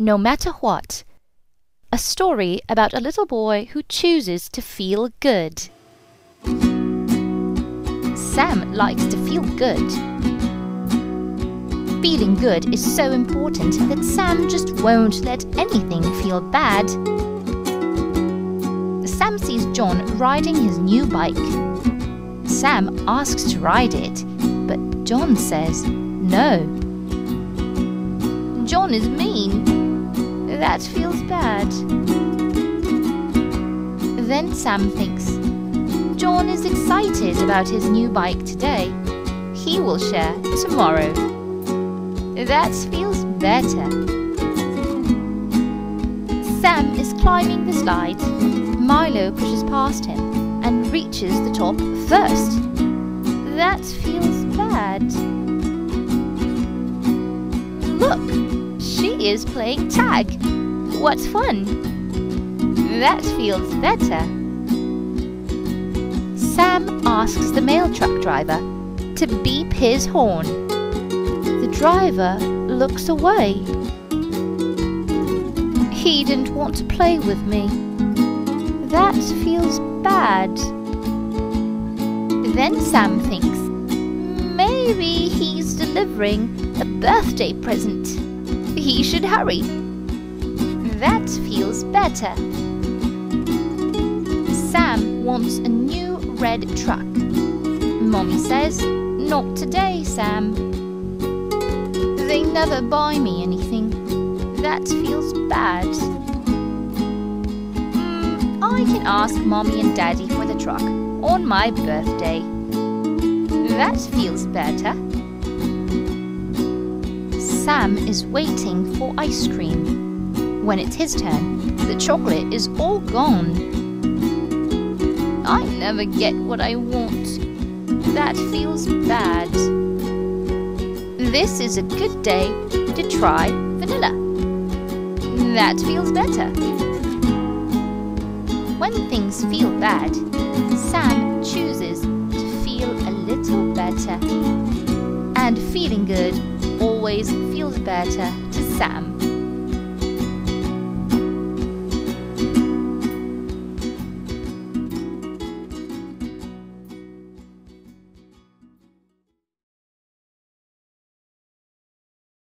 No Matter What, a story about a little boy who chooses to feel good. Sam likes to feel good. Feeling good is so important that Sam just won't let anything feel bad. Sam sees John riding his new bike. Sam asks to ride it, but John says no. John is mean. That feels bad. Then Sam thinks, John is excited about his new bike today. He will share tomorrow. That feels better. Sam is climbing the slide. Milo pushes past him and reaches the top first. That feels bad. Look, she is playing tag. What fun! That feels better. Sam asks the mail truck driver to beep his horn. The driver looks away. He didn't want to play with me. That feels bad. Then Sam thinks, maybe he's delivering a birthday present. He should hurry. That feels better. Sam wants a new red truck. Mommy says, not today, Sam. They never buy me anything. That feels bad. I can ask Mommy and Daddy for the truck on my birthday. That feels better. Sam is waiting for ice cream. When it's his turn, the chocolate is all gone. I never get what I want. That feels bad. This is a good day to try vanilla. That feels better. When things feel bad, Sam chooses to feel a little better. And feeling good always feels better to Sam.